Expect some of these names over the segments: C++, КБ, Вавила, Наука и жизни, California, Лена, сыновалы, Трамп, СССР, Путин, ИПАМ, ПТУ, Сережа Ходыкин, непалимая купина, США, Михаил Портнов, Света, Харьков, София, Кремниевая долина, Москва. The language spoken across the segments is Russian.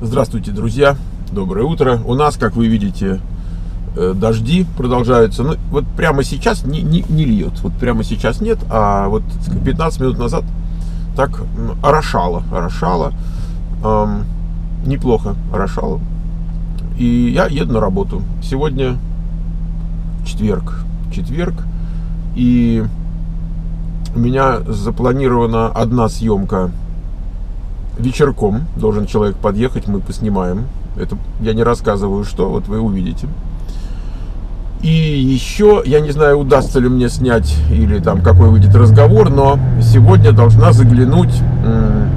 Здравствуйте, друзья! Доброе утро! У нас, как вы видите, дожди продолжаются. Ну, вот прямо сейчас не льет. Вот прямо сейчас нет, а вот 15 минут назад так орошало. Неплохо орошало. И я еду на работу. Сегодня четверг. И у меня запланирована одна съемка вечерком. Должен человек подъехать, мы поснимаем. Это я не рассказываю, что, вот вы увидите. И еще, я не знаю, удастся ли мне снять или там какой выйдет разговор, но сегодня должна заглянуть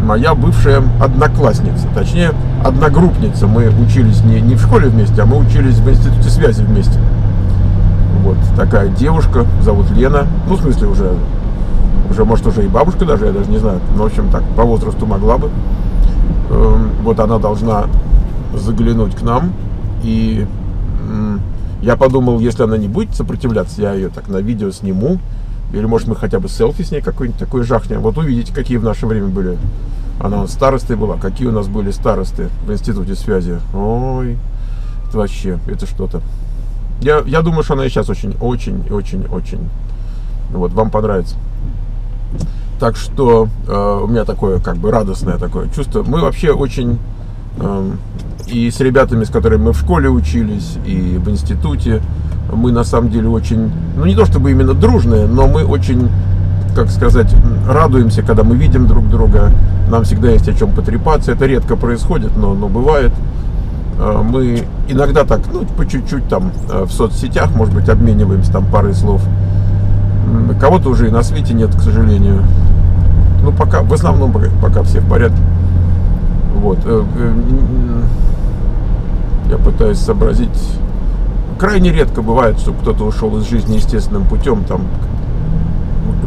моя бывшая одноклассница, точнее одногруппница. Мы учились не в школе вместе, а мы учились в институте связи вместе. Вот такая девушка, зовут Лена, ну, в смысле уже может уже и бабушка даже, я даже не знаю, но в общем так, по возрасту могла бы. Вот она должна заглянуть к нам, и я подумал, если она не будет сопротивляться, я ее так на видео сниму, или может мы хотя бы селфи с ней какой-нибудь такой жахнем. Вот увидите, какие в наше время были, она у нас старостой была, какие у нас были старосты в институте связи. Ой, это вообще, это что-то. Я думаю, что она и сейчас очень. Вот, вам понравится. Так что у меня такое как бы радостное такое чувство. Мы вообще очень и с ребятами, с которыми мы в школе учились, и в институте, мы на самом деле очень, ну не то чтобы именно дружные, но мы очень, как сказать, радуемся, когда мы видим друг друга. Нам всегда есть о чем потрепаться. Это редко происходит, но бывает. Мы иногда так, ну по чуть-чуть там в соцсетях, может быть, обмениваемся там парой слов. Кого-то уже и на свете нет, к сожалению. Ну, пока, в основном, пока все в порядке. Вот. Я пытаюсь сообразить. Крайне редко бывает, что кто-то ушел из жизни естественным путем, там,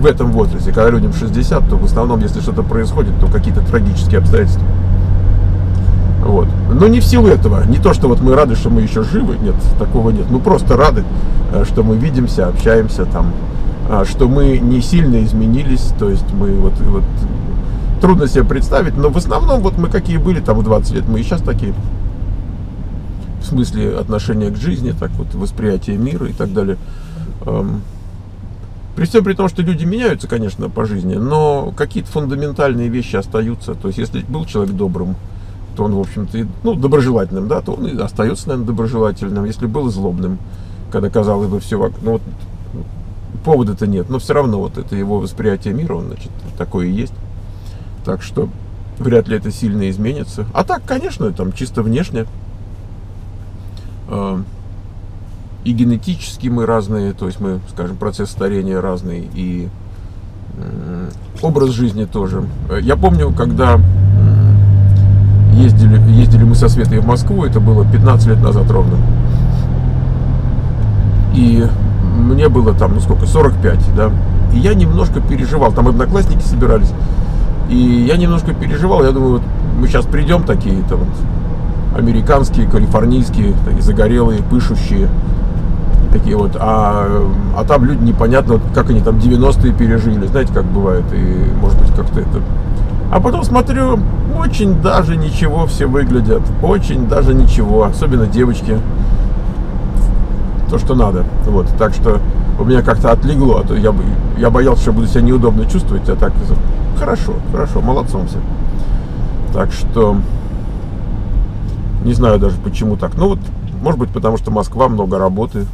в этом возрасте. Когда людям 60, то в основном, если что-то происходит, то какие-то трагические обстоятельства. Вот. Но не в силу этого. Не то, что вот мы рады, что мы еще живы. Нет, такого нет. Мы просто рады, что мы видимся, общаемся там, что мы не сильно изменились, то есть мы вот трудно себе представить, но в основном вот мы какие были там в 20 лет, мы и сейчас такие, в смысле отношения к жизни, так вот восприятие мира и так далее. При всем при том, что люди меняются, конечно, по жизни, но какие-то фундаментальные вещи остаются, то есть если был человек добрым, то он, в общем-то, ну, доброжелательным, да, то он и остается, наверное, доброжелательным. Если был злобным, когда казалось бы все, ну, вот, повода-то нет, но все равно вот это его восприятие мира, он, значит, такое и есть. Так что вряд ли это сильно изменится. А так, конечно, там чисто внешне. И генетически мы разные, то есть мы, скажем, процесс старения разный, и образ жизни тоже. Я помню, когда ездили мы со Светой в Москву, это было 15 лет назад ровно. И мне было там, ну сколько, 45, да, и я немножко переживал, там одноклассники собирались, и я немножко переживал, я думаю, вот мы сейчас придем такие, там, вот, американские, калифорнийские, такие загорелые, пышущие, такие вот, а там люди непонятно, вот, как они там 90-е пережили, знаете, как бывает, и, может быть, как-то это... А потом смотрю, очень даже ничего все выглядят, очень даже ничего, особенно девочки. То, что надо. Вот. Так что у меня как-то отлегло. А то я боялся, что буду себя неудобно чувствовать, а так хорошо, молодцом все. Так что не знаю даже, почему так. Ну вот, может быть, потому что Москва, много работы,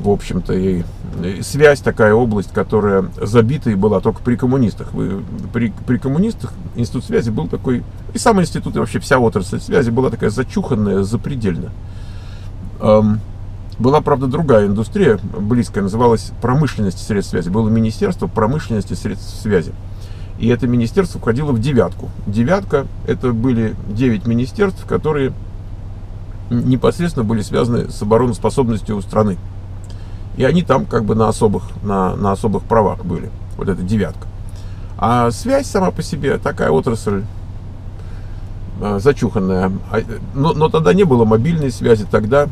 в общем-то, и связь такая область, которая забита и была только при коммунистах. При коммунистах институт связи был такой, и сам институт, и вообще вся отрасль связи была такая зачуханная, запредельная. Была, правда, другая индустрия, близкая, называлась промышленность и средств связи. Было министерство промышленности и средств связи. И это министерство входило в девятку. Девятка – это были 9 министерств, которые непосредственно были связаны с обороноспособностью страны. И они там как бы на особых правах были. Вот эта девятка. А связь сама по себе, такая отрасль, зачуханная. Но тогда не было мобильной связи, тогда...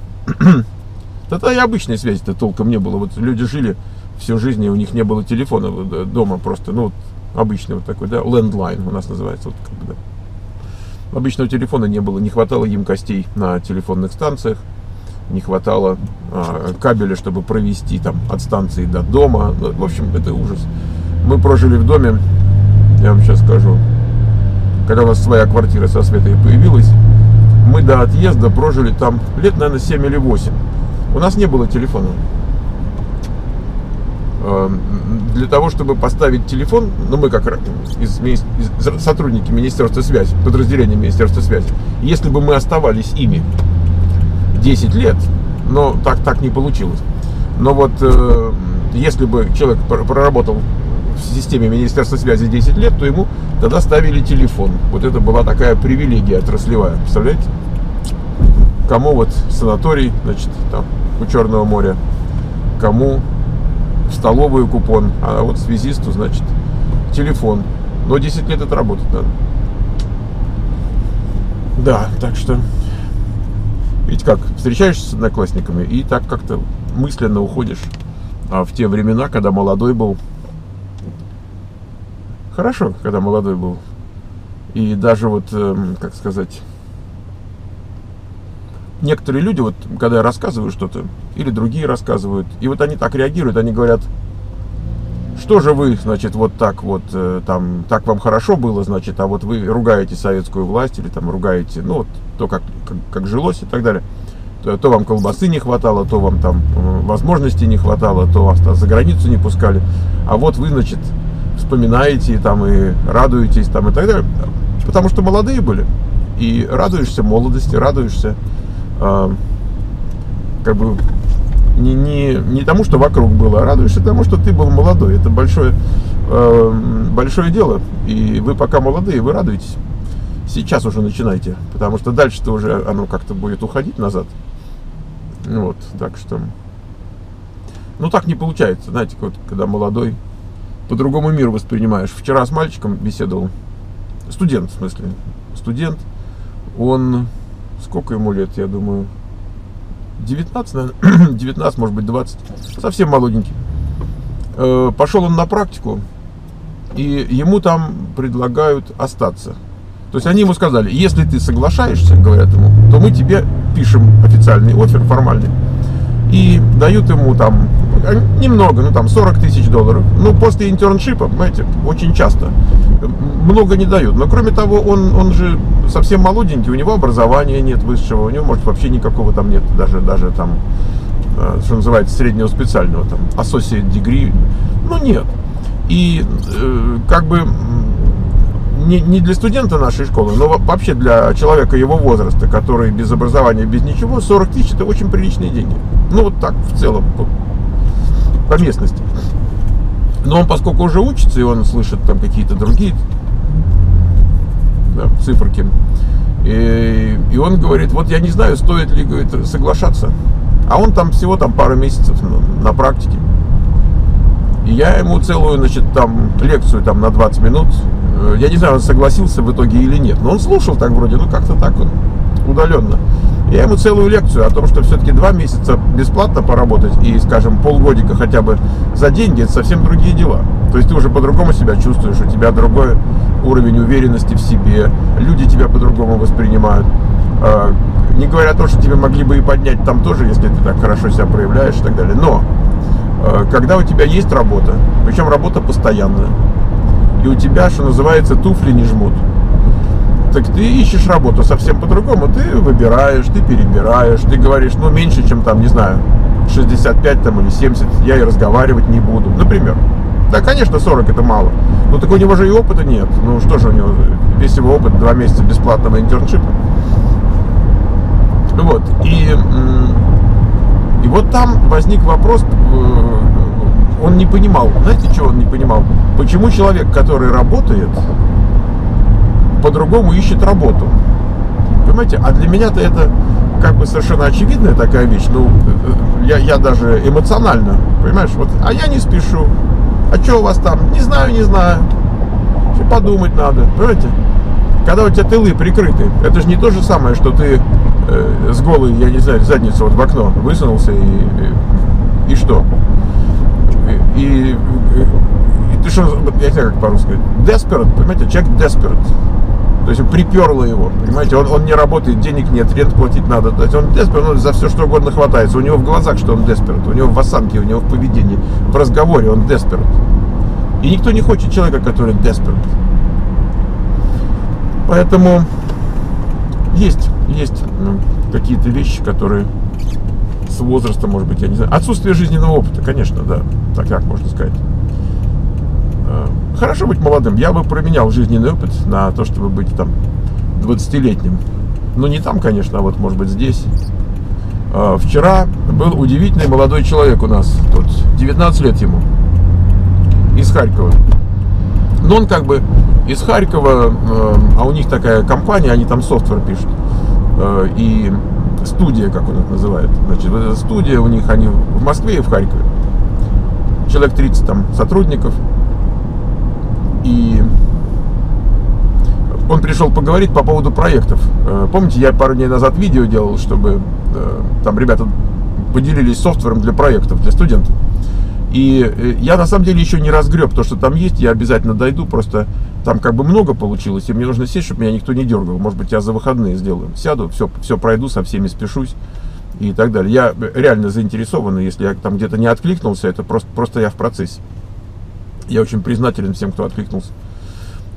Да-то и обычной связи-то толком не было. Вот люди жили всю жизнь, и у них не было телефона дома просто. Ну, вот обычный вот такой, да, лендлайн у нас называется. Вот, как бы, да. Обычного телефона не было, не хватало емкостей на телефонных станциях, не хватало кабеля, чтобы провести там от станции до дома. В общем, это ужас. Мы прожили в доме, я вам сейчас скажу, когда у нас своя квартира со Светой появилась, мы до отъезда прожили там лет, наверное, 7 или 8. У нас не было телефона. Для того, чтобы поставить телефон, ну, мы как сотрудники Министерства связи, подразделения Министерства связи, если бы мы оставались ими 10 лет, но так не получилось. Но вот если бы человек проработал в системе Министерства связи 10 лет, то ему тогда ставили телефон. Вот это была такая привилегия отраслевая, представляете? Кому вот санаторий, значит, там, у Черного моря, кому в столовую купон, а вот связисту, значит, телефон. Но 10 лет отработать надо. Да, так что, ведь как, встречаешься с одноклассниками и так как-то мысленно уходишь. А в те времена, когда молодой был, хорошо, когда молодой был. И даже вот, как сказать, некоторые люди, вот когда я рассказываю что-то, или другие рассказывают, и вот они так реагируют, они говорят, что же вы, значит, вот так вот, там, так вам хорошо было, значит, а вот вы ругаете советскую власть, или там ругаете, ну, вот, то, как жилось и так далее. То вам колбасы не хватало, то вам там возможностей не хватало, то вас там за границу не пускали, а вот вы, значит, вспоминаете там и радуетесь там и так далее, потому что молодые были, и радуешься молодости, радуешься как бы не тому, что вокруг было, а радуешься тому, что ты был молодой. Это большое дело, и вы пока молодые, вы радуетесь. Сейчас уже начинайте, потому что дальше-то уже оно как-то будет уходить назад. Вот, так что, ну, так не получается, знаете, вот, когда молодой, по-другому мир воспринимаешь. Вчера с мальчиком беседовал, студент, в смысле, студент, он, сколько ему лет, я думаю, 19, наверное, 19, может быть, 20, совсем молоденький. Пошел он на практику, и ему там предлагают остаться. То есть они ему сказали, если ты соглашаешься, говорят ему, то мы тебе пишем официальный оффер, формальный. И дают ему там немного, ну там 40 000 долларов. Ну, после интерншипа, понимаете, очень часто много не дают. Но кроме того, он же совсем молоденький, у него образования нет высшего, у него, может, вообще никакого там нет, даже там, что называется, среднего специального, там, associate degree, ну, нет. И как бы не для студента нашей школы, но вообще для человека его возраста, который без образования, без ничего, 40 000 – это очень приличные деньги. Ну, вот так в целом, по местности. Но он, поскольку уже учится, и он слышит там какие-то другие, да, циферки, и он говорит, вот я не знаю, стоит ли, говорит, соглашаться. А он там всего там пару месяцев на практике. И я ему целую, значит, там лекцию там на 20 минут. Я не знаю, он согласился в итоге или нет, но он слушал так вроде, ну как-то так он удаленно. Я ему целую лекцию о том, что все-таки 2 месяца бесплатно поработать и, скажем, полгодика хотя бы за деньги, это совсем другие дела. То есть ты уже по-другому себя чувствуешь, у тебя другой уровень уверенности в себе, люди тебя по-другому воспринимают. Не говоря о том, что тебе могли бы и поднять там тоже, если ты так хорошо себя проявляешь и так далее. Но когда у тебя есть работа, причем работа постоянная, и у тебя, что называется, туфли не жмут, так ты ищешь работу совсем по-другому. Ты выбираешь, ты перебираешь, ты говоришь, ну, меньше, чем там, не знаю, 65 там, или 70, я и разговаривать не буду, например. Да, конечно, 40 это мало, но так у него же и опыта нет. Ну, что же у него, весь его опыт 2 месяца бесплатного интерншипа. Вот, и вот там возник вопрос, он не понимал, знаете, чего он не понимал? Почему человек, который работает, по-другому ищет работу? Понимаете? А для меня-то это как бы совершенно очевидная такая вещь. Ну, я даже эмоционально, понимаешь, вот, а я не спешу. А что у вас там? Не знаю, не знаю. Подумать надо, понимаете? Когда у тебя тылы прикрыты, это же не то же самое, что ты с голой, я не знаю, задницу вот в окно высунулся и что? И ты что, я не знаю, как по-русски, desperate, понимаете, человек desperate, То есть приперло его, понимаете, он не работает, денег нет, рент платить надо. То есть он деспер, он за все что угодно хватается. У него в глазах, что он деспер, у него в осанке, у него в поведении, в разговоре он деспер. И никто не хочет человека, который деспер. Поэтому есть какие-то вещи, которые с возраста, может быть, я не знаю. Отсутствие жизненного опыта, конечно, да, так можно сказать. Хорошо быть молодым. Я бы променял жизненный опыт на то, чтобы быть там 20-летним. Ну, не там, конечно, а вот, может быть, здесь. Вчера был удивительный молодой человек у нас. Тут 19 лет ему. Из Харькова. Но он как бы из Харькова, а у них такая компания, они там софтвер пишут. И студия, как он их называет. Значит, студия у них, они в Москве и в Харькове. Человек 30 там сотрудников. И он пришел поговорить по поводу проектов. Помните, я пару дней назад видео делал, чтобы там ребята поделились софтвером для проектов, для студентов. И я на самом деле еще не разгреб то, что там есть. Я обязательно дойду, просто там как бы много получилось. И мне нужно сесть, чтобы меня никто не дергал. Может быть, я за выходные сделаю. Сяду, все пройду, со всеми спешусь и так далее. Я реально заинтересован, если я там где-то не откликнулся, это просто я в процессе. Я очень признателен всем, кто откликнулся.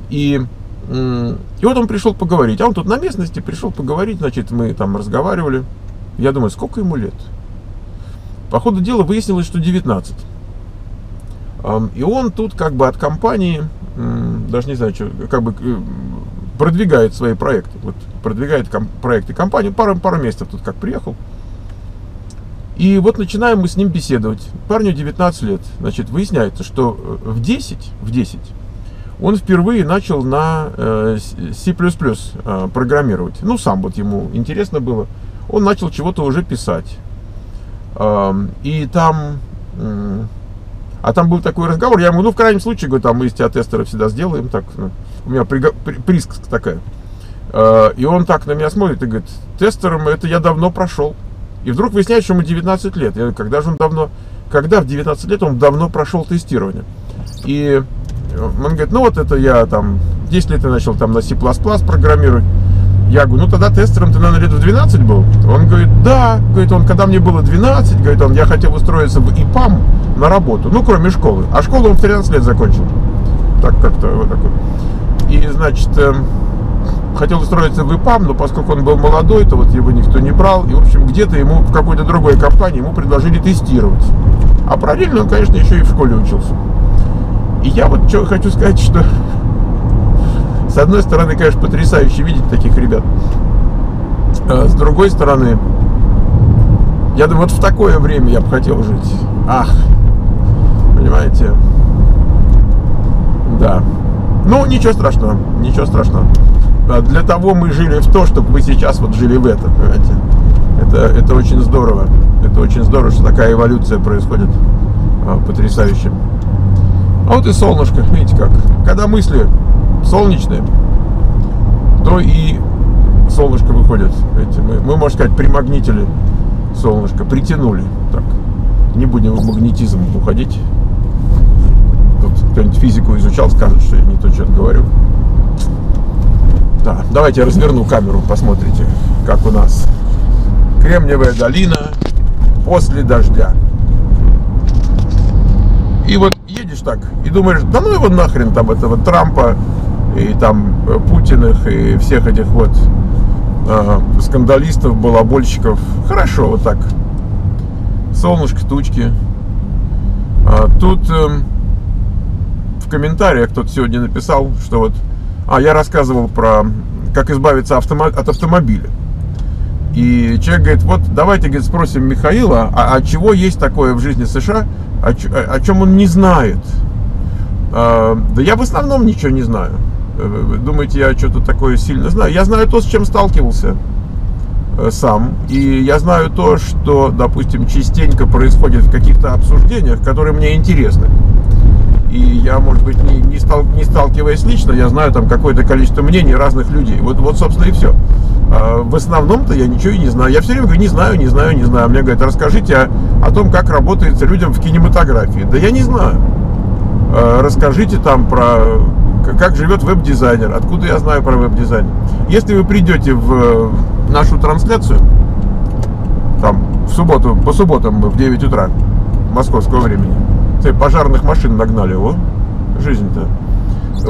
И вот он пришел поговорить. А он тут на местности пришел поговорить. Значит, мы там разговаривали. Я думаю, сколько ему лет? По ходу дела выяснилось, что 19. И он тут как бы от компании, даже не знаю, что, как бы продвигает свои проекты. Вот продвигает проекты компании. Пару месяцев тут как приехал. И вот начинаем мы с ним беседовать. Парню 19 лет. Значит, выясняется, что в 10 он впервые начал на C++ программировать. Ну, сам вот ему интересно было. Он начал чего-то уже писать. И там... А там был такой разговор. Я ему, ну, в крайнем случае, говорю, там мы из тебя тестера всегда сделаем. Так, ну, у меня присказка такая. И он так на меня смотрит и говорит, тестером это я давно прошел. И вдруг выясняется, что ему 19 лет. Я говорю, когда же он давно... Когда в 19 лет он давно прошел тестирование? И он говорит, ну вот это я там... 10 лет я начал там на C++ программировать. Я говорю, ну тогда тестером ты, наверное, лет в 12 был? Он говорит, да. Говорит, он, когда мне было 12, говорит, он, я хотел устроиться в ИПАМ на работу. Ну, кроме школы. А школу он в 13 лет закончил. Так как-то вот такой. И, значит... Хотел устроиться в ИПАМ, но поскольку он был молодой, то вот его никто не брал. И, в общем, где-то ему в какой-то другой компании ему предложили тестировать. А параллельно он, конечно, еще и в школе учился. И я вот что хочу сказать, что с одной стороны, конечно, потрясающе видеть таких ребят. А с другой стороны, я думаю, вот в такое время я бы хотел жить. Ах, понимаете? Да. Ну, ничего страшного, ничего страшного. Для того мы жили в то, чтобы мы сейчас вот жили в это, понимаете? Это очень здорово. Это очень здорово, что такая эволюция происходит. Потрясающе. А вот и солнышко, видите как. Когда мысли солнечные, то и солнышко выходит. Видите, мы, можно сказать, примагнитили солнышко, притянули. Так, не будем в магнетизм уходить. Кто-нибудь физику изучал, скажет, что я не то, что говорю. Да, давайте я разверну камеру, посмотрите, как у нас. Кремниевая долина после дождя. И вот едешь так и думаешь, да ну его нахрен там этого Трампа и там Путиных и всех этих вот скандалистов, балабольщиков. Хорошо, вот так. Солнышко, тучки. Тут в комментариях кто-то сегодня написал, что вот я рассказывал про как избавиться от автомобиля. И человек говорит, вот давайте, говорит, спросим Михаила, а чего есть такое в жизни США, о чем он не знает. Да я в основном ничего не знаю. Вы думаете, я что-то такое сильно знаю? Я знаю то, с чем сталкивался сам. И я знаю то, что, допустим, частенько происходит в каких-то обсуждениях, которые мне интересны. И я, может быть, не сталкиваясь лично, я знаю там какое-то количество мнений разных людей. Вот собственно, и все. В основном-то я ничего и не знаю. Я все время говорю, не знаю. Мне говорят, расскажите о том, как работает людям в кинематографии. Да я не знаю. Расскажите там про как живет веб-дизайнер, откуда я знаю про веб-дизайн. Если вы придете в нашу трансляцию, там, в субботу, по субботам в 9 утра московского времени, пожарных машин нагнали, о, жизнь-то.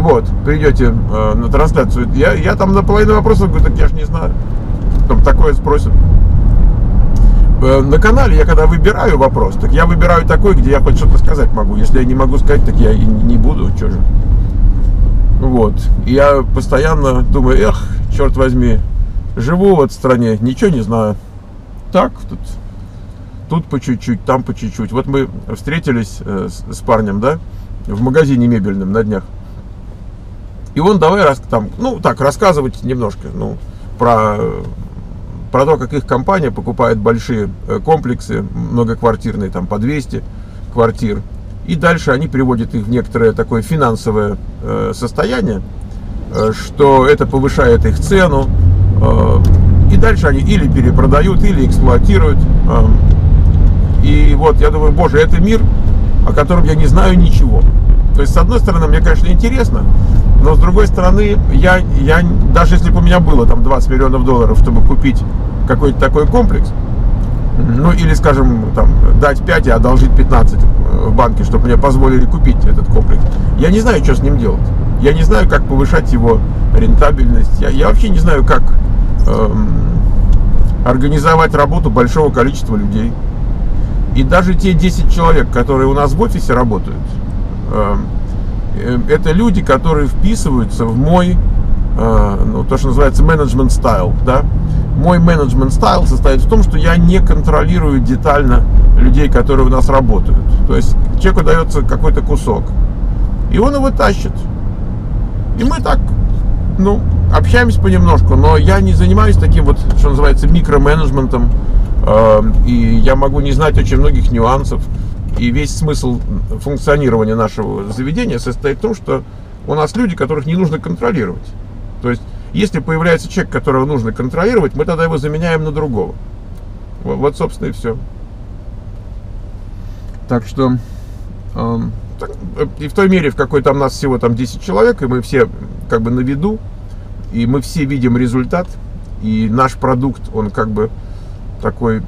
Вот, придете на трансляцию, я там на половину вопросов говорю, так я ж не знаю, там такое спросят. На канале я когда выбираю вопрос, так я выбираю такой, где я хоть что-то сказать могу. Если я не могу сказать, так я и не буду, что же. Вот, и я постоянно думаю, эх, черт возьми, живу в этой стране, ничего не знаю. Так, тут по чуть-чуть, там по чуть-чуть. Вот мы встретились с парнем, да, в магазине мебельном на днях. И он давай там, ну так, рассказывать немножко, ну, про то, как их компания покупает большие комплексы, многоквартирные, там по 200 квартир. И дальше они приводят их в некоторое такое финансовое состояние, что это повышает их цену. И дальше они или перепродают, или эксплуатируют. И вот я думаю, боже, это мир, о котором я не знаю ничего. То есть, с одной стороны, мне, конечно, интересно, но с другой стороны, я даже если бы у меня было там 20 миллионов долларов, чтобы купить какой-то такой комплекс, ну или, скажем, там, дать 5 и одолжить 15 в банке, чтобы мне позволили купить этот комплекс, я не знаю, что с ним делать. Я не знаю, как повышать его рентабельность. Я вообще не знаю, как организовать работу большого количества людей. И даже те 10 человек, которые у нас в офисе работают, это люди, которые вписываются в мой, ну, то, что называется, менеджмент стайл. Да? Мой менеджмент стайл состоит в том, что я не контролирую детально людей, которые у нас работают. То есть человеку дается какой-то кусок, и он его тащит. И мы так, ну, общаемся понемножку, но я не занимаюсь таким вот, что называется, микроменеджментом. И я могу не знать очень многих нюансов. И весь смысл функционирования нашего заведения состоит в том, что у нас люди, которых не нужно контролировать. То есть, если появляется человек, которого нужно контролировать, мы тогда его заменяем на другого. Вот, собственно, и все. Так что, и в той мере, в какой там нас всего там 10 человек, и мы все как бы на виду, и мы все видим результат, и наш продукт, он как бы такой,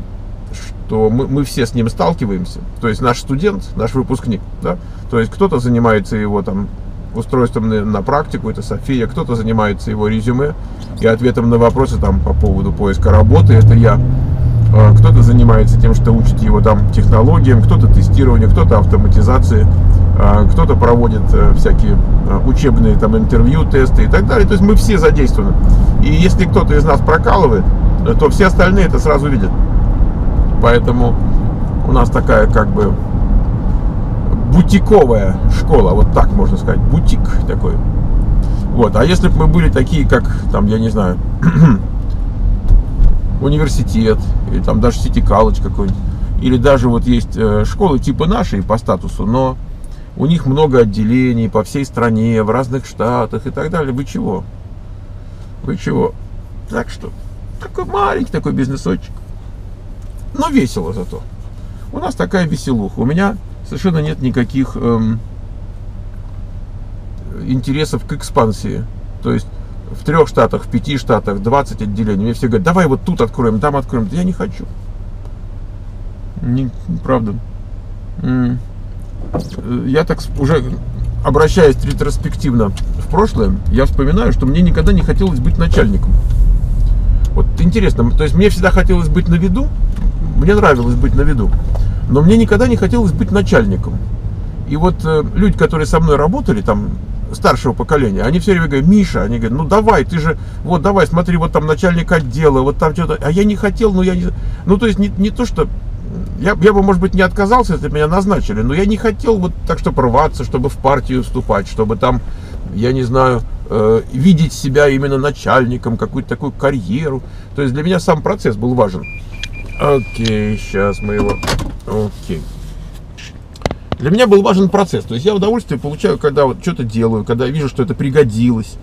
что мы все с ним сталкиваемся. То есть наш студент, наш выпускник, да? То есть кто-то занимается его там устройством на практику, это София, кто-то занимается его резюме и ответом на вопросы там по поводу поиска работы, это я, кто-то занимается тем, что учит его там технологиям, кто-то тестированию, кто-то автоматизации, кто-то проводит всякие учебные там интервью, тесты и так далее. То есть мы все задействованы. И если кто-то из нас прокалывает, то все остальные это сразу видят. Поэтому у нас такая как бы бутиковая школа, вот так можно сказать, бутик такой. Вот. А если бы мы были такие, как там, я не знаю, университет, или там даже сити-колледж какой-нибудь, или даже вот есть школы типа нашей по статусу, но у них много отделений по всей стране, в разных штатах и так далее. Вы чего? Вы чего? Так что такой маленький такой бизнесочек. Но весело зато. У нас такая веселуха. У меня совершенно нет никаких интересов к экспансии. То есть в 3 штатах, в 5 штатах, 20 отделений. Мне все говорят, давай вот тут откроем, там откроем. Да я не хочу. Не, правда. Я так уже обращаясь ретроспективно в прошлое, я вспоминаю, что мне никогда не хотелось быть начальником. Вот интересно, то есть мне всегда хотелось быть на виду. Мне нравилось быть на виду, но мне никогда не хотелось быть начальником. И вот люди, которые со мной работали, там, старшего поколения, они все время говорят, Миша, они говорят, ну давай, ты же, вот давай, смотри, вот там начальник отдела, вот там что-то. А я не хотел, но я не... Ну, то есть не то, что... Я бы, может быть, не отказался, если бы меня назначили, но я не хотел вот так, чтобы рваться, чтобы в партию вступать, чтобы там, я не знаю, видеть себя именно начальником, какую-то такую карьеру. То есть для меня сам процесс был важен. Окей, сейчас мы его... Окей. Для меня был важен процесс. То есть я удовольствие получаю, когда вот что-то делаю, когда я вижу, что это пригодилось.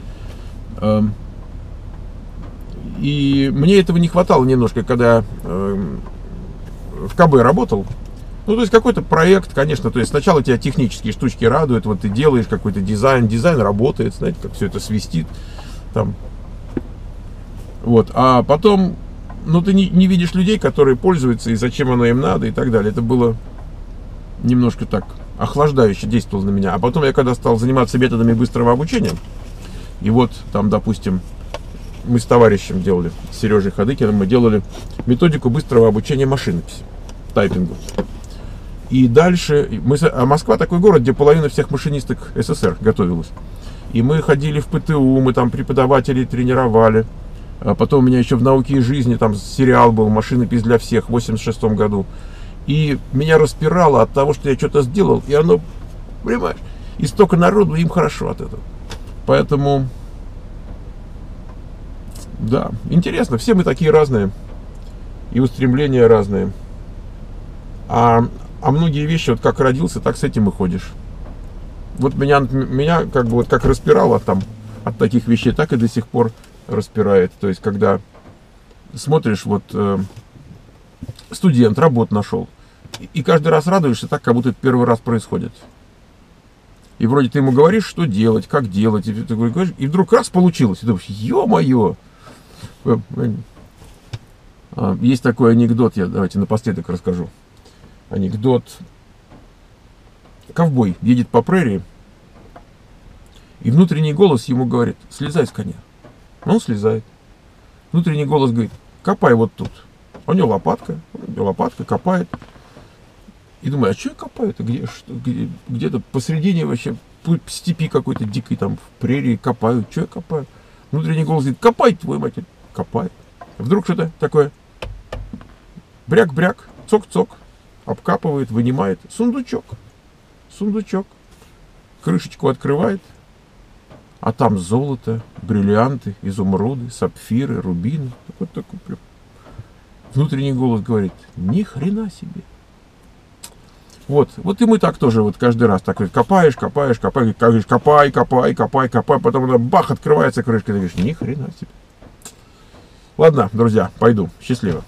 И мне этого не хватало немножко, когда в КБ работал. Ну, то есть какой-то проект, конечно, то есть сначала тебя технические штучки радуют, вот ты делаешь какой-то дизайн, дизайн работает, знаете, как все это свистит, там, вот, а потом, ну, ты не видишь людей, которые пользуются, и зачем оно им надо, и так далее, это было немножко так охлаждающе действовало на меня, а потом я когда стал заниматься методами быстрого обучения, и вот там, допустим, мы с товарищем делали, с Сережей Ходыкиным, мы делали методику быстрого обучения машинописи, тайпингу. И дальше, а Москва такой город, где половина всех машинисток СССР готовилась. И мы ходили в ПТУ, мы там преподавателей тренировали. А потом у меня еще в «Науке и жизни» там сериал был «Машинопись для всех» в 1986 году. И меня распирало от того, что я что-то сделал. И оно, понимаешь, и столько народу, им хорошо от этого. Поэтому, да, интересно, все мы такие разные. И устремления разные. А многие вещи, вот как родился, так с этим и ходишь. Вот меня как бы вот как распирало там от таких вещей, так и до сих пор распирает. То есть, когда смотришь, вот студент работу нашел, и каждый раз радуешься так, как будто это первый раз происходит. И вроде ты ему говоришь, что делать, как делать, и ты говоришь, и вдруг раз получилось, и думаешь, ё-моё! Есть такой анекдот, я давайте напоследок расскажу. Анекдот. Ковбой едет по прерии, и внутренний голос ему говорит: слезай с коня. Он слезает. Внутренний голос говорит: копай вот тут. У него лопатка, копает. И думаю, а что я копаю? Где-то посредине вообще степи какой-то дикой, там в прерии копаю. Что я копаю? Внутренний голос говорит: копай, твою мать, копай. Вдруг что-то такое. Бряк-бряк, цок-цок. Обкапывает, вынимает сундучок, крышечку открывает, а там золото, бриллианты, изумруды, сапфиры, рубины. Вот такой прям. Внутренний голос говорит: ни хрена себе. Вот и мы так тоже вот каждый раз так копаешь, копай, потом она бах, открывается крышка, и ты говоришь: ни хрена себе. Ладно, друзья, пойду, счастливо.